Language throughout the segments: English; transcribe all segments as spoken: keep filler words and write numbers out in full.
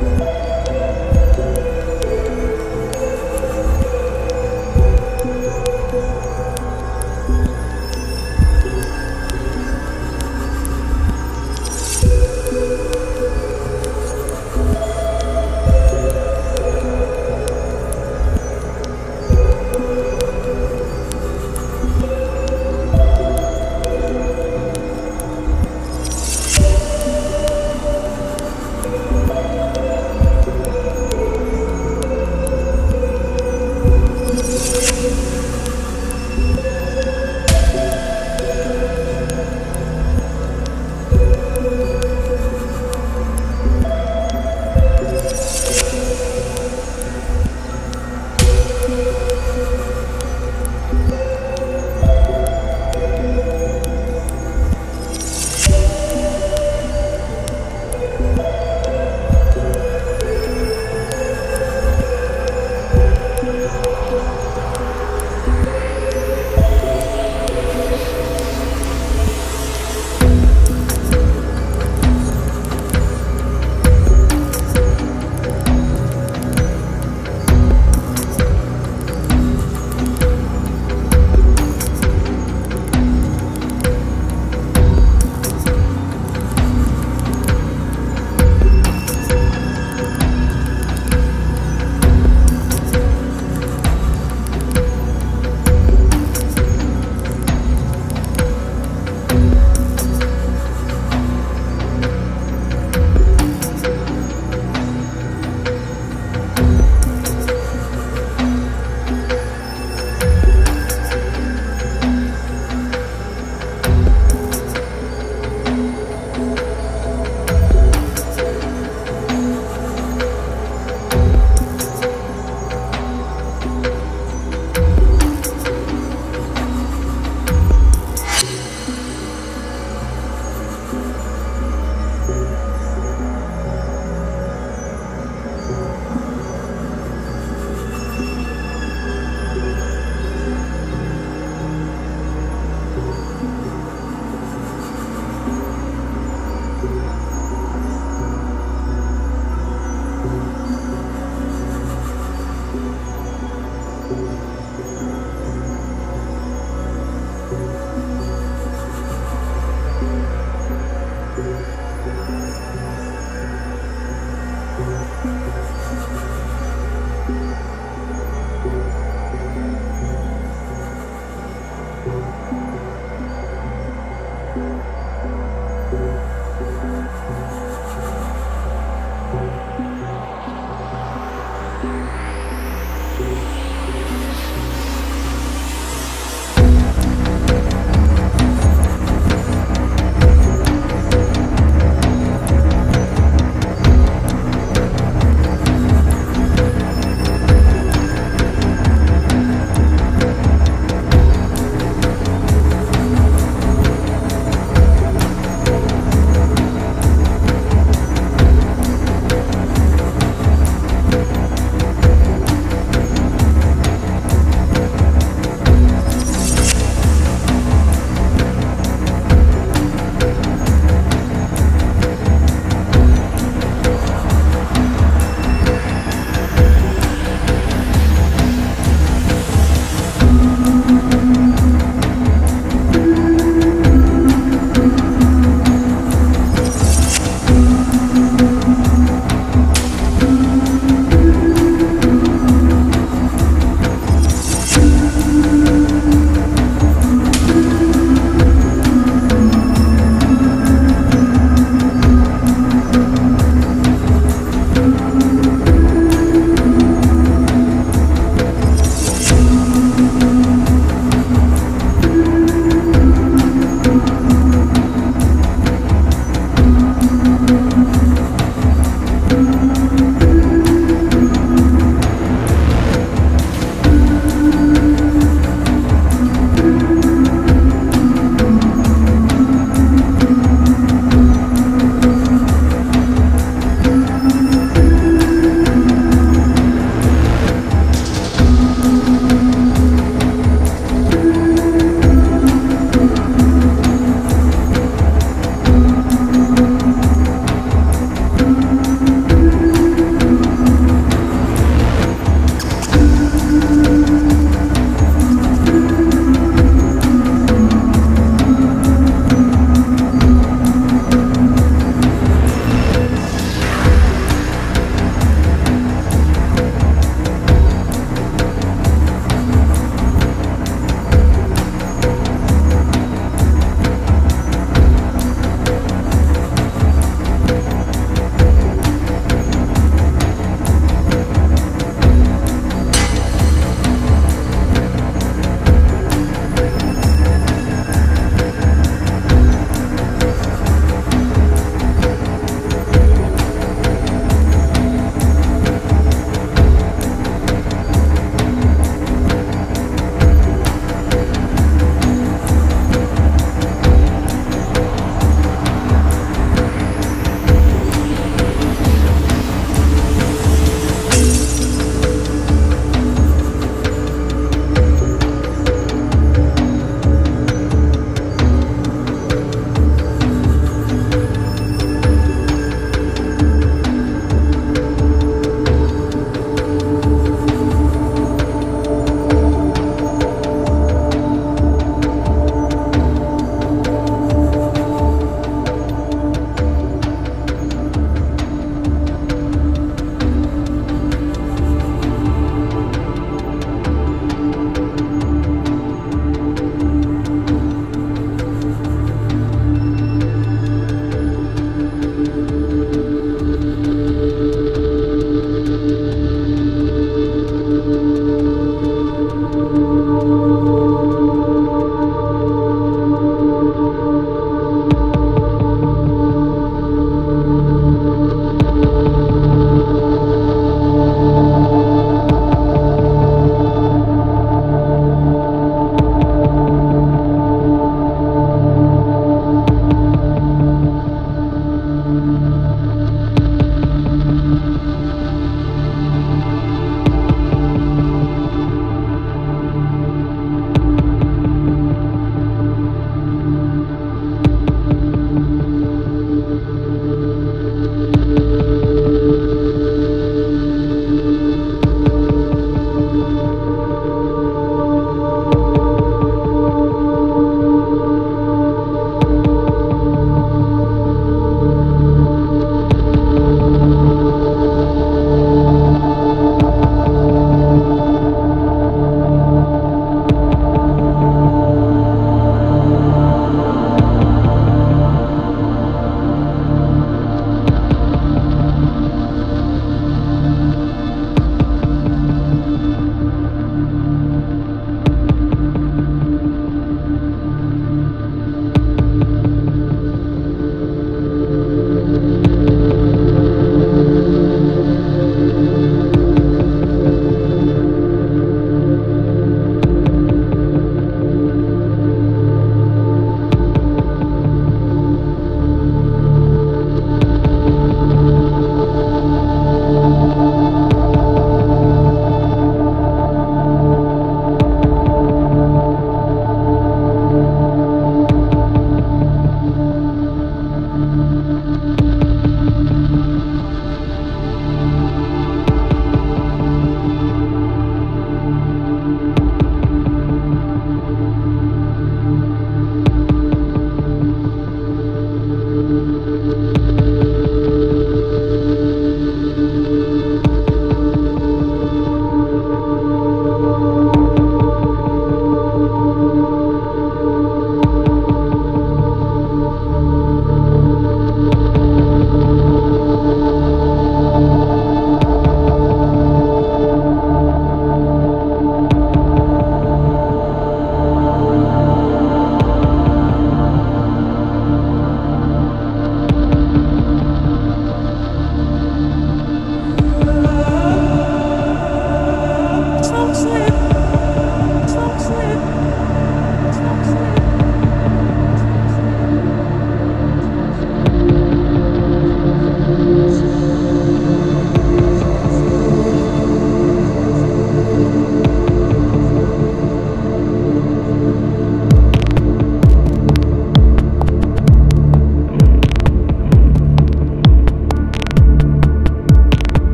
You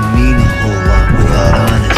mean a whole lot without honesty.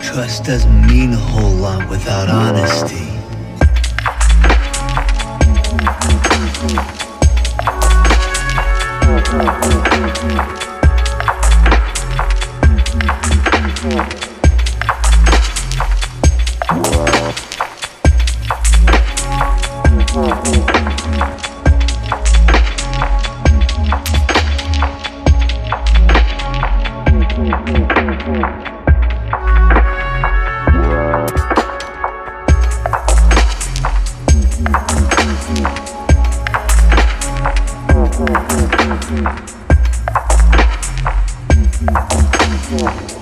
Trust doesn't mean a whole lot without honesty. Yeah.